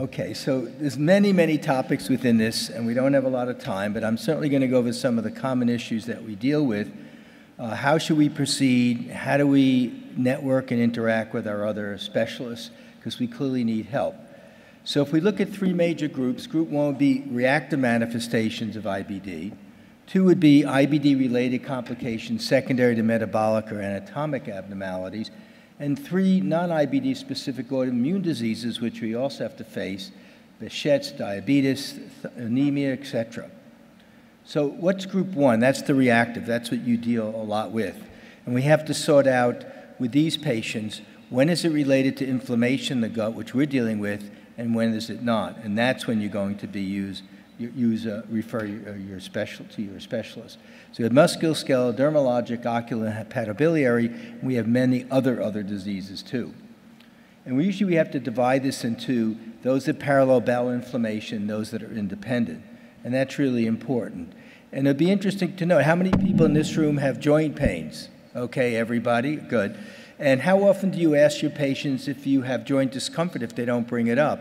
Okay, so there's many, many topics within this, and we don't have a lot of time, but I'm certainly going to go over some of the common issues that we deal with. How should we proceed? How do we network and interact with our other specialists? Because we clearly need help. So if we look at three major groups, group one would be reactive manifestations of IBD. Two would be IBD-related complications secondary to metabolic or anatomic abnormalities. And three, non-IBD specific autoimmune diseases, which we also have to face, Behçet's, diabetes, anemia, etc. So what's group one? That's the reactive. That's what you deal a lot with. And we have to sort out with these patients, when is it related to inflammation in the gut, which we're dealing with, and when is it not? And that's when you're going to be refer your specialty to your specialist. So we have musculoskeletal, dermatologic, ocular, and hepatobiliary, and we have many other diseases too. And we usually have to divide this into those that parallel bowel inflammation, those that are independent. And that's really important. And it'd be interesting to know how many people in this room have joint pains. Okay, everybody, good. And how often do you ask your patients if you have joint discomfort if they don't bring it up?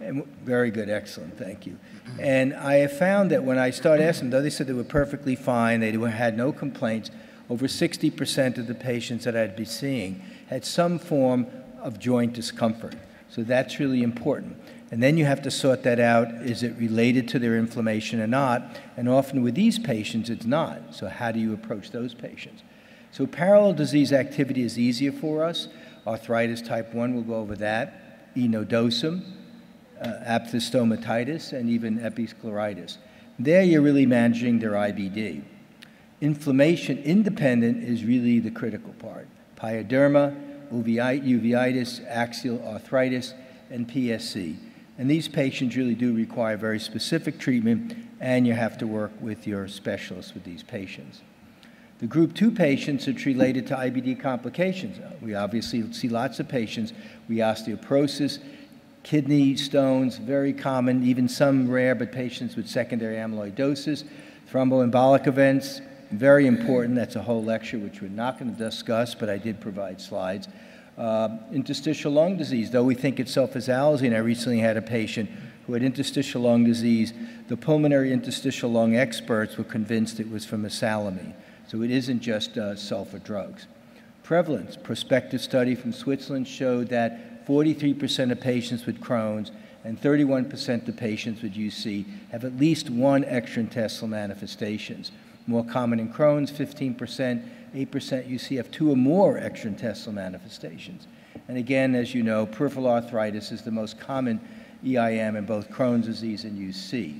And very good, excellent, thank you. And I have found that when I started asking them, though they said they were perfectly fine, they had no complaints, over 60% of the patients that I'd be seeing had some form of joint discomfort. So that's really important. And then you have to sort that out. Is it related to their inflammation or not? And often with these patients, it's not. So how do you approach those patients? So parallel disease activity is easier for us. Arthritis type 1, we'll go over that. Enodosum. Aphthous stomatitis, and even episcleritis. There you're really managing their IBD. Inflammation independent is really the critical part. Pyoderma, uveitis, axial arthritis, and PSC. And these patients really do require very specific treatment, and you have to work with your specialists with these patients. The group 2 patients are related to IBD complications. We obviously see lots of patients with osteoporosis, kidney stones, very common, even some rare, but patients with secondary amyloidosis, thromboembolic events, very important. That's a whole lecture, which we're not going to discuss, but I did provide slides. Interstitial lung disease, though we think itself as alzine. I recently had a patient who had interstitial lung disease. The pulmonary interstitial lung experts were convinced it was from mesalamine. So it isn't just sulfa drugs. Prevalence, prospective study from Switzerland showed that 43% of patients with Crohn's and 31% of patients with UC have at least one extraintestinal manifestations. More common in Crohn's, 15%, 8% UC have 2 or more extraintestinal manifestations. And again, as you know, peripheral arthritis is the most common EIM in both Crohn's disease and UC.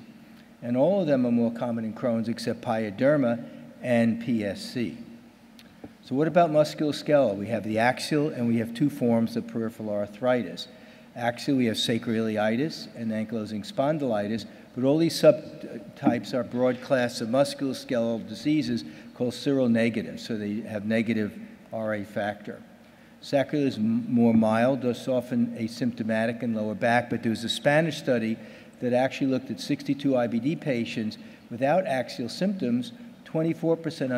And all of them are more common in Crohn's except pyoderma and PSC. So what about musculoskeletal? We have the axial, and we have 2 forms of peripheral arthritis. Axial, we have sacroiliitis and ankylosing spondylitis, but all these subtypes are broad class of musculoskeletal diseases called seronegative, so they have negative RA factor. Sacroiliitis is more mild, thus often asymptomatic in lower back, but there was a Spanish study that actually looked at 62 IBD patients without axial symptoms. 24%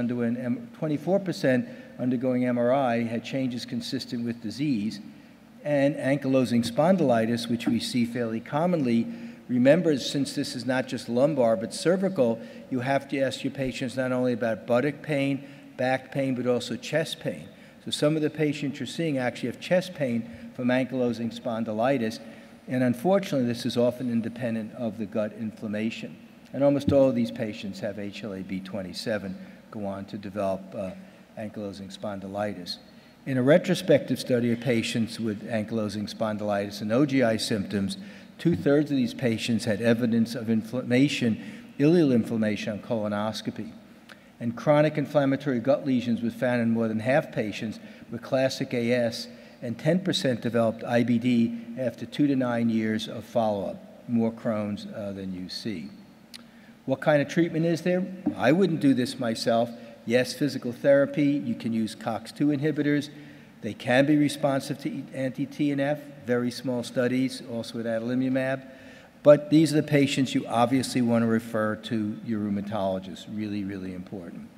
undergoing MRI had changes consistent with disease, and ankylosing spondylitis, which we see fairly commonly. Remember, since this is not just lumbar but cervical, you have to ask your patients not only about buttock pain, back pain, but also chest pain. So some of the patients you're seeing actually have chest pain from ankylosing spondylitis, and unfortunately this is often independent of the gut inflammation. And almost all of these patients have HLA-B27, go on to develop ankylosing spondylitis. In a retrospective study of patients with ankylosing spondylitis and OGI symptoms, 2/3 of these patients had evidence of inflammation, ileal inflammation on colonoscopy. And chronic inflammatory gut lesions were found in more than half patients with classic AS, and 10% developed IBD after 2 to 9 years of follow-up, more Crohn's than UC. What kind of treatment is there? I wouldn't do this myself. Yes, physical therapy. You can use COX-2 inhibitors. They can be responsive to anti-TNF, very small studies, also with adalimumab. But these are the patients you obviously want to refer to your rheumatologist. Really, really important.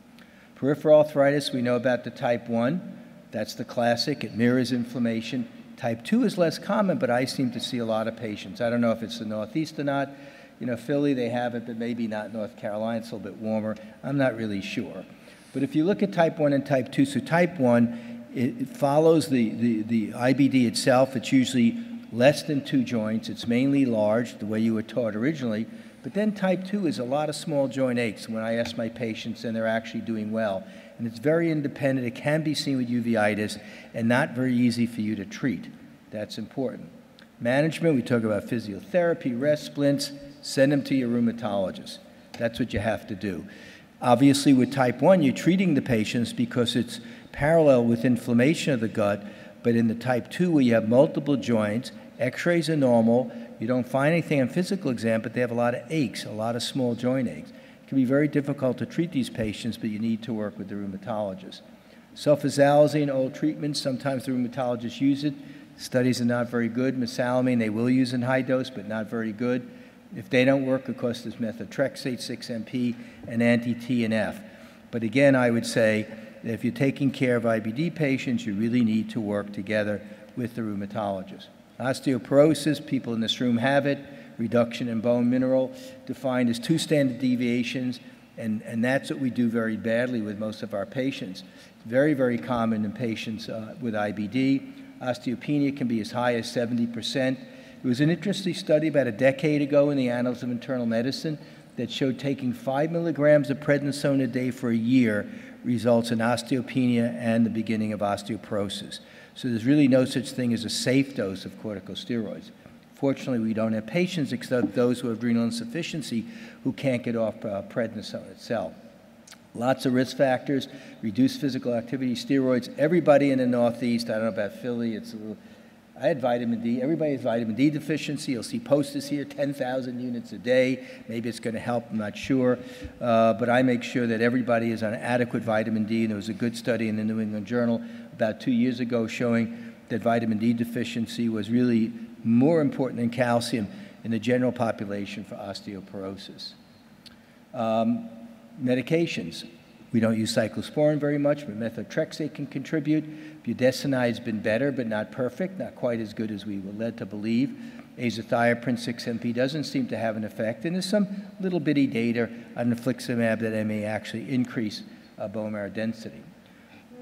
Peripheral arthritis, we know about the type 1. That's the classic. It mirrors inflammation. Type 2 is less common, but I seem to see a lot of patients. I don't know if it's the Northeast or not. You know, Philly, they have it, but maybe not North Carolina. It's a little bit warmer. I'm not really sure. But if you look at type 1 and type 2, so type 1, it follows the IBD itself. It's usually less than 2 joints. It's mainly large, the way you were taught originally. But then type 2 is a lot of small joint aches. When I ask my patients, and they're actually doing well. And it's very independent. It can be seen with uveitis and not very easy for you to treat. That's important. Management, we talk about physiotherapy, rest, splints. Send them to your rheumatologist. That's what you have to do. Obviously, with type 1, you're treating the patients because it's parallel with inflammation of the gut. But in the type 2, where you have multiple joints, x-rays are normal. You don't find anything on physical exam, but they have a lot of aches, a lot of small joint aches. It can be very difficult to treat these patients, but you need to work with the rheumatologist. Sulfasalazine, old treatments, sometimes the rheumatologists use it. Studies are not very good. Mesalamine, they will use in high dose, but not very good. If they don't work, of course, there's methotrexate, 6-MP, and anti-TNF. But again, I would say that if you're taking care of IBD patients, you really need to work together with the rheumatologist. Osteoporosis, people in this room have it. Reduction in bone mineral, defined as 2 standard deviations, and that's what we do very badly with most of our patients. It's very, very common in patients with IBD. Osteopenia can be as high as 70%. It was an interesting study about a decade ago in the Annals of Internal Medicine that showed taking 5 milligrams of prednisone a day for a year results in osteopenia and the beginning of osteoporosis. So there's really no such thing as a safe dose of corticosteroids. Fortunately, we don't have patients except those who have adrenal insufficiency who can't get off prednisone itself. Lots of risk factors, reduced physical activity, steroids. Everybody in the Northeast, I don't know about Philly, it's a little... I had vitamin D. Everybody has vitamin D deficiency. You'll see posters here, 10,000 units a day. Maybe it's going to help. I'm not sure. But I make sure that everybody is on adequate vitamin D. And there was a good study in the New England Journal about 2 years ago showing that vitamin D deficiency was really more important than calcium in the general population for osteoporosis. Medications. We don't use cyclosporin very much, but methotrexate can contribute. Budesonide has been better, but not perfect, not quite as good as we were led to believe. Azathioprine 6-MP doesn't seem to have an effect, and there's some little bitty data on infliximab that may actually increase bone marrow density.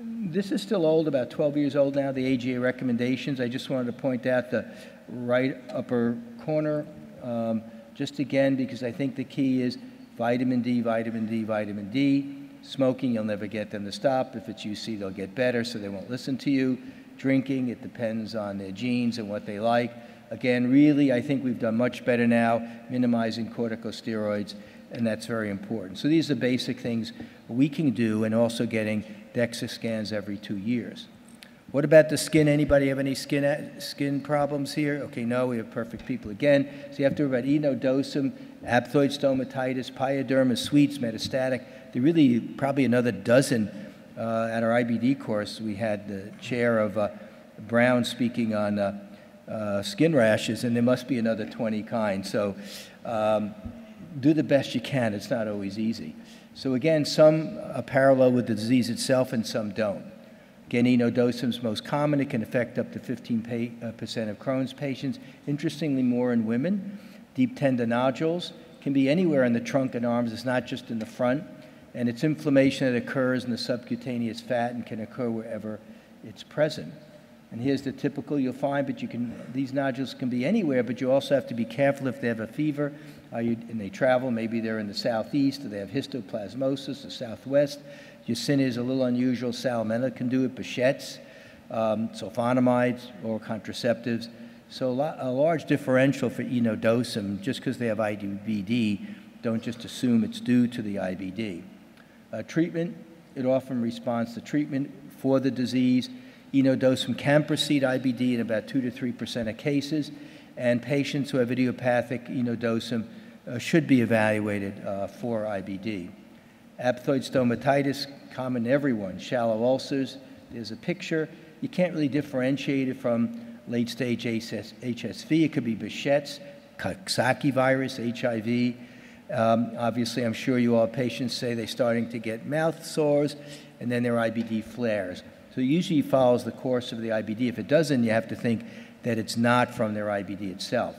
This is still old, about 12 years old now, the AGA recommendations. I just wanted to point out the right upper corner, just again, because I think the key is vitamin D, vitamin D, vitamin D. Smoking, you'll never get them to stop. If it's UC, they'll get better, so they won't listen to you. Drinking, it depends on their genes and what they like. Again, really, I think we've done much better now, minimizing corticosteroids, and that's very important. So these are basic things we can do, and also getting DEXA scans every 2 years. What about the skin? Anybody have any skin problems here? Okay, no, we have perfect people again. So you have to worry about enodosum, aphthoid stomatitis, pyoderma, sweets, metastatic. There really probably another dozen at our IBD course. We had the chair of Brown speaking on skin rashes, and there must be another 20 kinds. So do the best you can. It's not always easy. So again, some are parallel with the disease itself and some don't. Again, enodosum is most common. It can affect up to 15% of Crohn's patients. Interestingly, more in women. Deep tender nodules can be anywhere in the trunk and arms. It's not just in the front. And it's inflammation that occurs in the subcutaneous fat and can occur wherever it's present. And here's the typical you'll find, but you can, these nodules can be anywhere, but you also have to be careful if they have a fever and they travel. Maybe they're in the southeast, or they have histoplasmosis, the southwest. Yersinia is a little unusual. Salmonella can do it. Behçet's, sulfonamides, oral contraceptives. So a large differential for enodosum. Just because they have IBD, don't just assume it's due to the IBD. Treatment, it often responds to treatment for the disease. Enodosum can precede IBD in about 2 to 3% of cases, and patients who have idiopathic enodosum should be evaluated for IBD. Aphthoid stomatitis, common in everyone. Shallow ulcers, there's a picture. You can't really differentiate it from late-stage HSV. It could be Behçet's, Coxsackie virus, HIV. Obviously, I'm sure you all patients say they're starting to get mouth sores, and then their IBD flares. So it usually follows the course of the IBD. If it doesn't, you have to think that it's not from their IBD itself.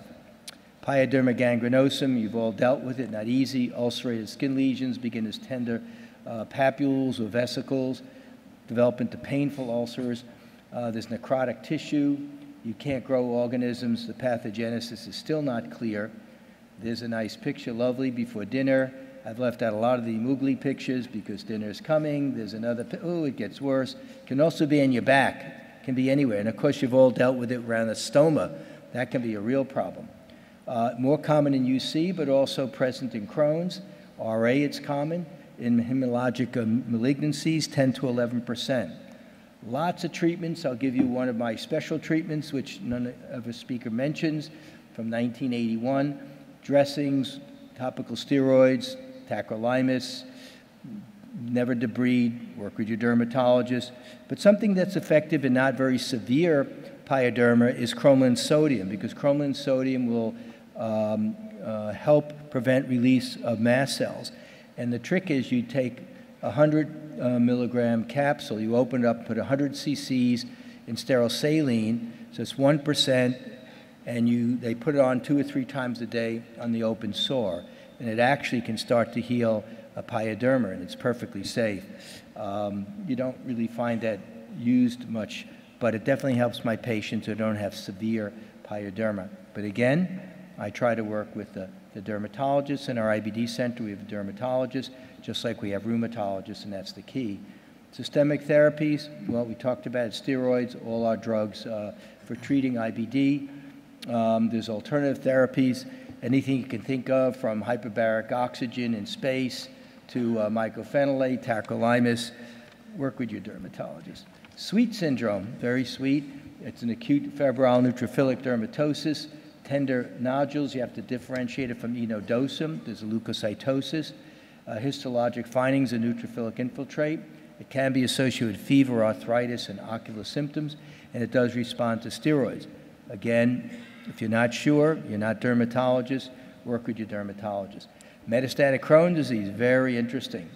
Pyoderma gangrenosum, you've all dealt with it, not easy. Ulcerated skin lesions begin as tender papules or vesicles, develop into painful ulcers. There's necrotic tissue. You can't grow organisms. The pathogenesis is still not clear. There's a nice picture, lovely, before dinner. I've left out a lot of the Mugli pictures because dinner's coming. There's another, oh, it gets worse. Can also be in your back, can be anywhere. And of course, you've all dealt with it around a stoma. That can be a real problem. More common in UC, but also present in Crohn's. RA, it's common. In hematologic malignancies, 10 to 11%. Lots of treatments. I'll give you one of my special treatments, which none of a speaker mentions, from 1981. Dressings, topical steroids, tacrolimus, never debride, work with your dermatologist. But something that's effective in not very severe pyoderma is cromolyn sodium, because cromolyn sodium will help prevent release of mast cells. And the trick is you take a 100 milligram capsule, you open it up, put 100 cc's in sterile saline, so it's 1%, and they put it on 2 or 3 times a day on the open sore. And it actually can start to heal a pyoderma, and it's perfectly safe. You don't really find that used much, but it definitely helps my patients who don't have severe pyoderma. But again, I try to work with the dermatologists. In our IBD center, we have a dermatologist, just like we have rheumatologists, and that's the key. Systemic therapies, well, we talked about it, steroids, all our drugs for treating IBD. There's alternative therapies, anything you can think of, from hyperbaric oxygen in space to mycophenolate, tacrolimus. Work with your dermatologist. Sweet syndrome, very sweet. It's an acute febrile neutrophilic dermatosis. Tender nodules, you have to differentiate it from enodosum. There's a leukocytosis. Histologic findings of neutrophilic infiltrate. It can be associated with fever, arthritis, and ocular symptoms, and it does respond to steroids. Again, if you're not sure, you're not a dermatologist, work with your dermatologist. Metastatic Crohn's disease, very interesting.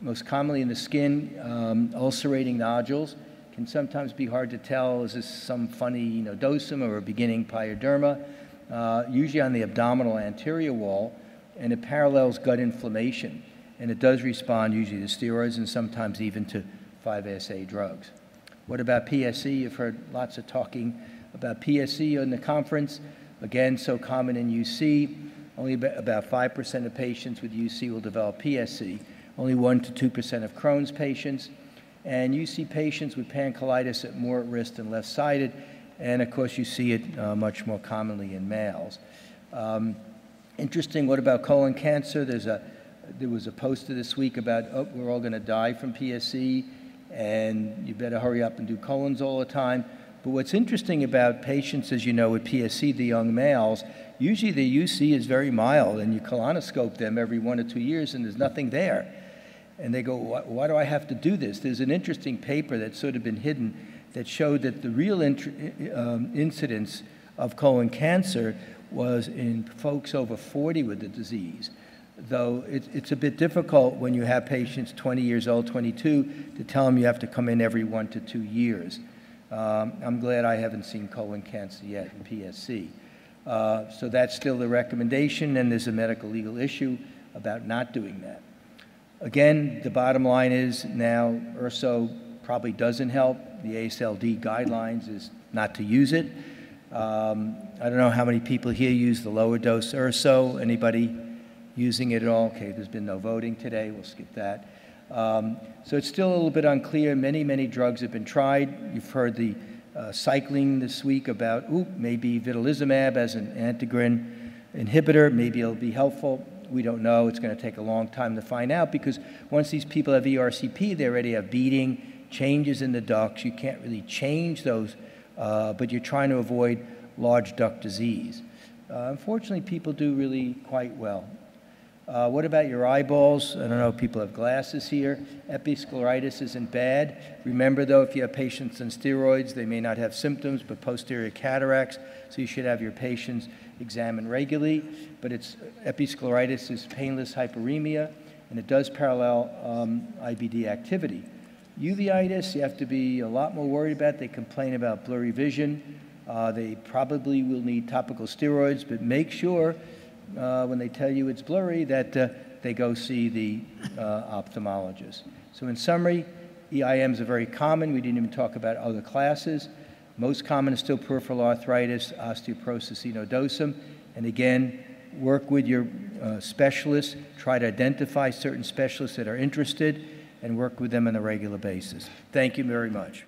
Most commonly in the skin, ulcerating nodules. Can sometimes be hard to tell, is this some funny enodosum or a beginning pyoderma? Usually on the abdominal anterior wall, and it parallels gut inflammation. And it does respond usually to steroids and sometimes even to 5-ASA drugs. What about PSC? You've heard lots of talking about PSC in the conference. Again, so common in UC. Only about 5% of patients with UC will develop PSC. Only 1 to 2% of Crohn's patients. And UC patients with pancolitis are more at risk than left-sided. And of course, you see it much more commonly in males. Interesting, what about colon cancer? There was a poster this week about, oh, we're all going to die from PSC, and you better hurry up and do colons all the time. But what's interesting about patients, as you know, with PSC, the young males, usually the UC is very mild, and you colonoscope them every 1 or 2 years, and there's nothing there. And they go, why do I have to do this? There's an interesting paper that's sort of been hidden that showed that the real incidence of colon cancer was in folks over 40 with the disease. Though it's a bit difficult when you have patients 20 years old, 22, to tell them you have to come in every 1 to 2 years. I'm glad I haven't seen colon cancer yet in PSC. So that's still the recommendation, and there's a medical legal issue about not doing that. Again, the bottom line is now URSO probably doesn't help. The ACLD guidelines is not to use it. I don't know how many people here use the lower dose URSO. Anybody using it at all? Okay, there's been no voting today. We'll skip that. So it's still a little bit unclear. Many, many drugs have been tried. You've heard the cycling this week about, oop, maybe vitilizumab as an antigen inhibitor. Maybe it'll be helpful. We don't know. It's going to take a long time to find out, because once these people have ERCP, they already have beading, changes in the ducts. You can't really change those, but you're trying to avoid large duct disease. Unfortunately, people do really quite well. What about your eyeballs? I don't know if people have glasses here. Episcleritis isn't bad. Remember, though, if you have patients on steroids, they may not have symptoms, but posterior cataracts, so you should have your patients examined regularly. But episcleritis is painless hyperemia, and it does parallel IBD activity. Uveitis, you have to be a lot more worried about. They complain about blurry vision. They probably will need topical steroids, but make sure when they tell you it's blurry that they go see the ophthalmologist. So in summary, EIMs are very common. We didn't even talk about other classes. Most common is still peripheral arthritis, osteoporosis, adenosum. And again, work with your specialists. Try to identify certain specialists that are interested and work with them on a regular basis. Thank you very much.